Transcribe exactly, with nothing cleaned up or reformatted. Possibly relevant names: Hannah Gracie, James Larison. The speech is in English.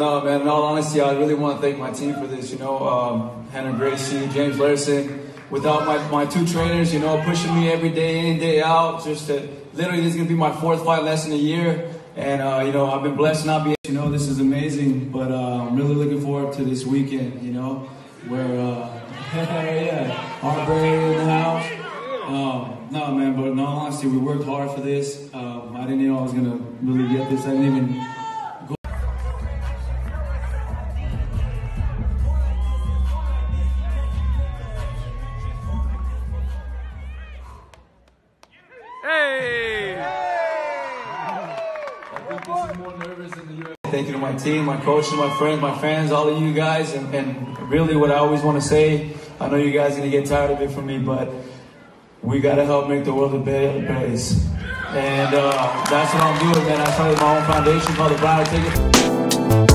No, man, in all honesty, I really want to thank my team for this, you know, um, Hannah Gracie, James Larison. Without my, my two trainers, you know, pushing me every day in, day out, just to, literally this is going to be my fourth fight less than a year. And, uh, you know, I've been blessed not being, you know, this is amazing, but uh, I'm really looking forward to this weekend, you know, where, uh, yeah, Harbury in the house. Um, no, man, but in all honesty, we worked hard for this. Um, I didn't know I was going to really get this. I didn't even... Thank you to my team, my coaches, my friends, my fans, all of you guys, and, and really what I always want to say, I know you guys are going to get tired of it from me, but we got to help make the world a better place. And uh, that's what I'm doing, man. I started my own foundation called the Viral Ticket.